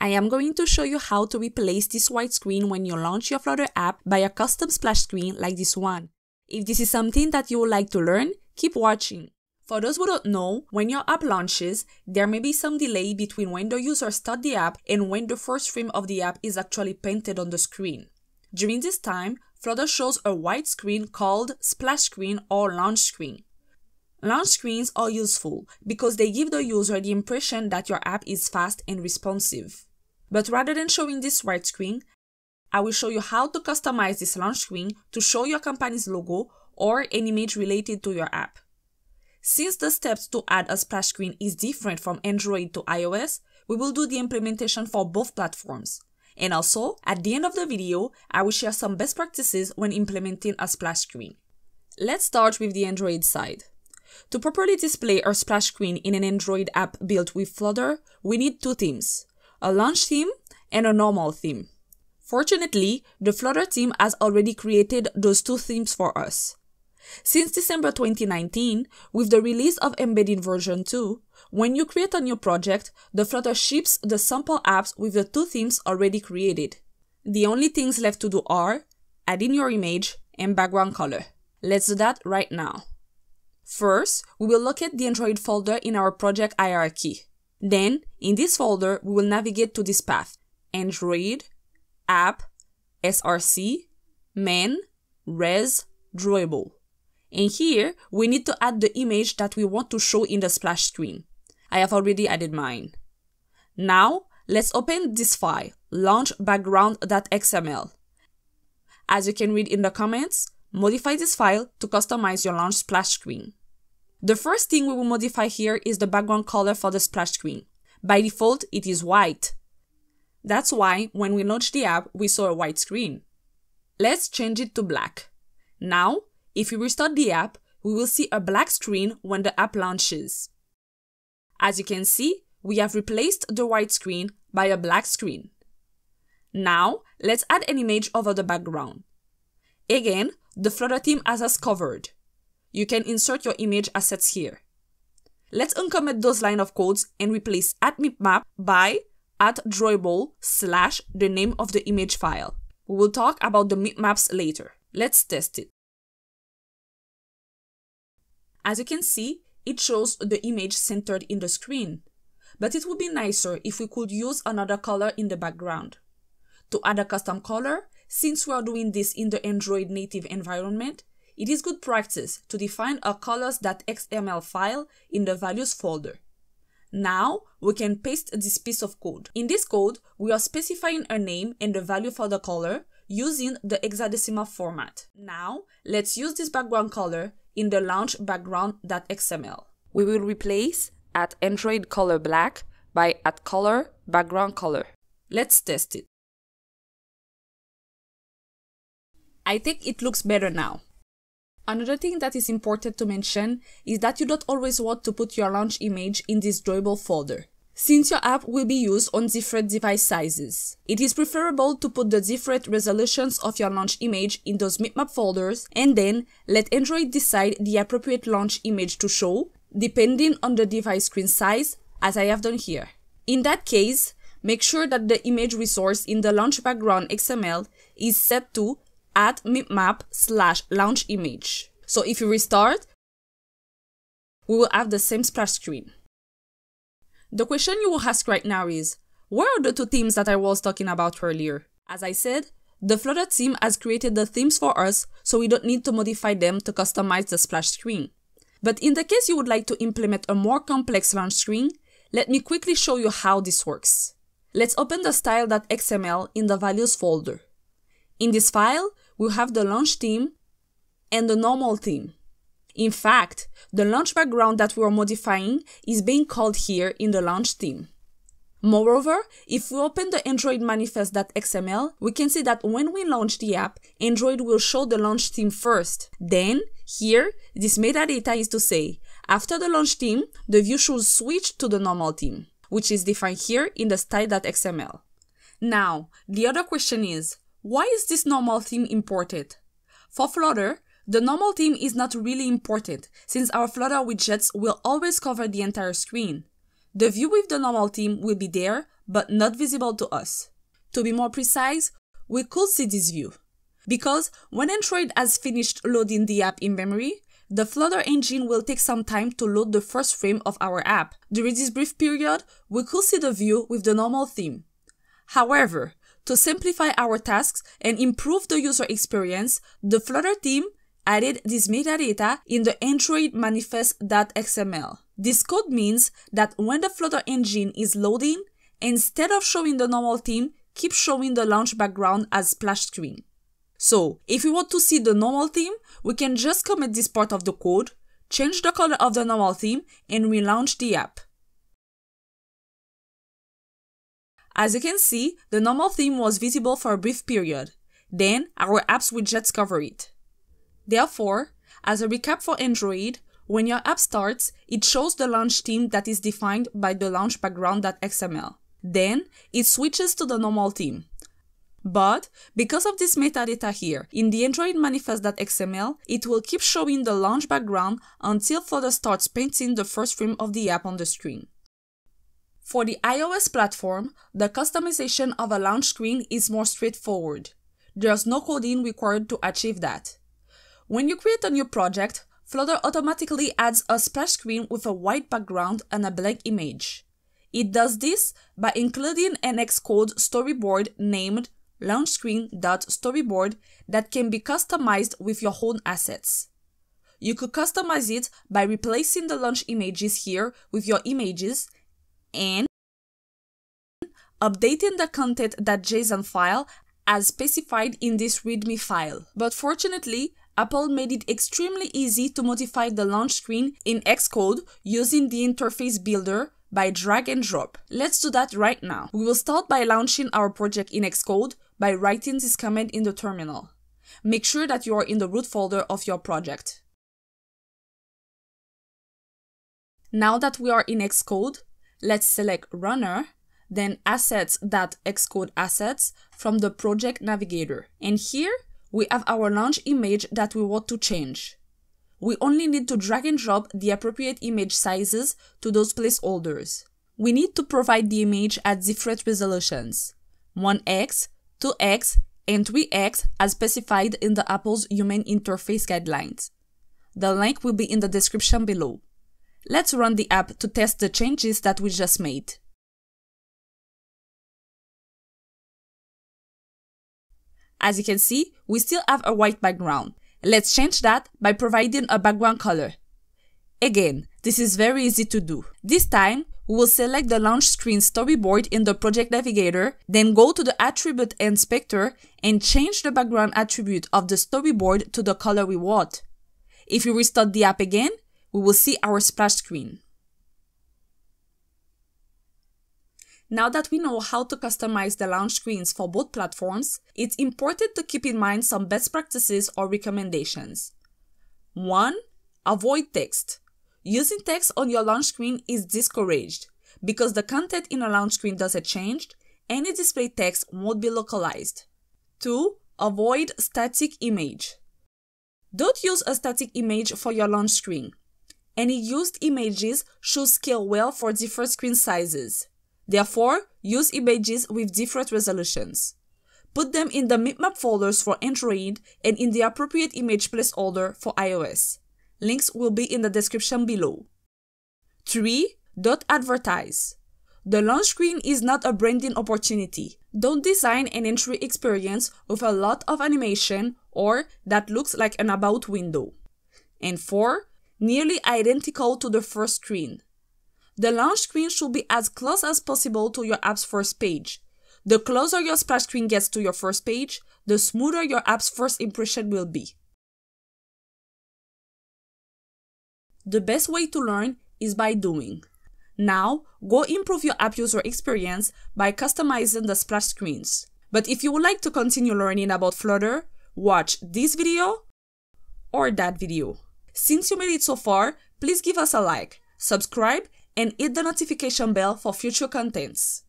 I am going to show you how to replace this white screen when you launch your Flutter app by a custom splash screen like this one. If this is something that you would like to learn, keep watching. For those who don't know, when your app launches, there may be some delay between when the user starts the app and when the first frame of the app is actually painted on the screen. During this time, Flutter shows a white screen called splash screen or launch screen. Launch screens are useful because they give the user the impression that your app is fast and responsive. But rather than showing this white screen, I will show you how to customize this launch screen to show your company's logo or an image related to your app. Since the steps to add a splash screen is different from Android to iOS, we will do the implementation for both platforms. And also, at the end of the video, I will share some best practices when implementing a splash screen. Let's start with the Android side. To properly display our splash screen in an Android app built with Flutter, we need two themes, a launch theme and a normal theme. Fortunately, the Flutter team has already created those two themes for us. Since December 2019, with the release of Embedded Version 2, when you create a new project, the Flutter ships the sample apps with the two themes already created. The only things left to do are add in your image and background color. Let's do that right now. First, we will locate the Android folder in our project hierarchy. Then, in this folder, we will navigate to this path, Android, App, SRC, Main, Res, Drawable. And here, we need to add the image that we want to show in the splash screen. I have already added mine. Now, let's open this file, launch_background.xml. As you can read in the comments, modify this file to customize your launch splash screen. The first thing we will modify here is the background color for the splash screen. By default, it is white. That's why when we launched the app, we saw a white screen. Let's change it to black. Now, if you restart the app, we will see a black screen when the app launches. As you can see, we have replaced the white screen by a black screen. Now, let's add an image over the background. Again, the Flutter team has us covered. You can insert your image assets here. Let's uncomment those lines of codes and replace @mipmap by @drawable/ the name of the image file. We will talk about the mipmaps later. Let's test it. As you can see, it shows the image centered in the screen, but it would be nicer if we could use another color in the background. To add a custom color, since we are doing this in the Android native environment, it is good practice to define a colors.xml file in the values folder. Now, we can paste this piece of code. In this code, we are specifying a name and the value for the color using the hexadecimal format. Now, let's use this background color in the launch background.xml. We will replace @androidcolorBlack by @color_backgroundColor. Let's test it. I think it looks better now. Another thing that is important to mention is that you don't always want to put your launch image in this drawable folder, since your app will be used on different device sizes. It is preferable to put the different resolutions of your launch image in those mipmap folders and then let Android decide the appropriate launch image to show, depending on the device screen size, as I have done here. In that case, make sure that the image resource in the launch background XML is set to @mipmap/launch_image. So if you restart, we will have the same splash screen. The question you will ask right now is, where are the two themes that I was talking about earlier? As I said, the Flutter team has created the themes for us, so we don't need to modify them to customize the splash screen. But in the case you would like to implement a more complex launch screen, let me quickly show you how this works. Let's open the style.xml in the values folder. In this file, we have the launch theme and the normal theme. In fact, the launch background that we are modifying is being called here in the launch theme. Moreover, if we open the AndroidManifest.xml, we can see that when we launch the app, Android will show the launch theme first. Then, here, this metadata is to say, after the launch theme, the view should switch to the normal theme, which is defined here in the style.xml. Now, the other question is, why is this normal theme important? For Flutter, the normal theme is not really important since our Flutter widgets will always cover the entire screen. The view with the normal theme will be there but not visible to us. To be more precise, we could see this view. Because when Android has finished loading the app in memory, the Flutter engine will take some time to load the first frame of our app. During this brief period, we could see the view with the normal theme. However, to simplify our tasks and improve the user experience, the Flutter team added this metadata in the AndroidManifest.xml. This code means that when the Flutter engine is loading, instead of showing the normal theme, keep showing the launch background as splash screen. So, if we want to see the normal theme, we can just comment this part of the code, change the color of the normal theme, and relaunch the app. As you can see, the normal theme was visible for a brief period. Then, our app's widgets cover it. Therefore, as a recap for Android, when your app starts, it shows the launch theme that is defined by the launch background.xml. Then, it switches to the normal theme. But because of this metadata here in the AndroidManifest.xml, it will keep showing the launch background until Flutter starts painting the first frame of the app on the screen. For the iOS platform, the customization of a launch screen is more straightforward. There's no coding required to achieve that. When you create a new project, Flutter automatically adds a splash screen with a white background and a blank image. It does this by including an Xcode storyboard named LaunchScreen.storyboard that can be customized with your own assets. You could customize it by replacing the launch images here with your images and updating the content.json file as specified in this README file. But fortunately, Apple made it extremely easy to modify the launch screen in Xcode using the interface builder by drag and drop. Let's do that right now. We will start by launching our project in Xcode by writing this command in the terminal. Make sure that you are in the root folder of your project. Now that we are in Xcode, let's select Runner, then Assets.xcode Assets from the project navigator. And here we have our launch image that we want to change. We only need to drag and drop the appropriate image sizes to those placeholders. We need to provide the image at different resolutions, 1x, 2x, and 3x as specified in the Apple's Human Interface Guidelines. The link will be in the description below. Let's run the app to test the changes that we just made. As you can see, we still have a white background. Let's change that by providing a background color. Again, this is very easy to do. This time, we will select the launch screen storyboard in the project navigator, then go to the attribute inspector and change the background attribute of the storyboard to the color we want. If we restart the app again, we will see our splash screen. Now that we know how to customize the launch screens for both platforms, it's important to keep in mind some best practices or recommendations. 1. Avoid text. Using text on your launch screen is discouraged because the content in a launch screen doesn't change, any display text won't be localized. 2. Avoid static image. Don't use a static image for your launch screen. Any used images should scale well for different screen sizes. Therefore, use images with different resolutions. Put them in the Bitmap folders for Android and in the appropriate image placeholder for iOS. Links will be in the description below. 3. Don't advertise. The launch screen is not a branding opportunity. Don't design an entry experience with a lot of animation or that looks like an about window. And 4. Nearly identical to the first screen. The launch screen should be as close as possible to your app's first page. The closer your splash screen gets to your first page, the smoother your app's first impression will be. The best way to learn is by doing. Now, go improve your app user experience by customizing the splash screens. But if you would like to continue learning about Flutter, watch this video or that video. Since you made it so far, please give us a like, subscribe, and hit the notification bell for future contents.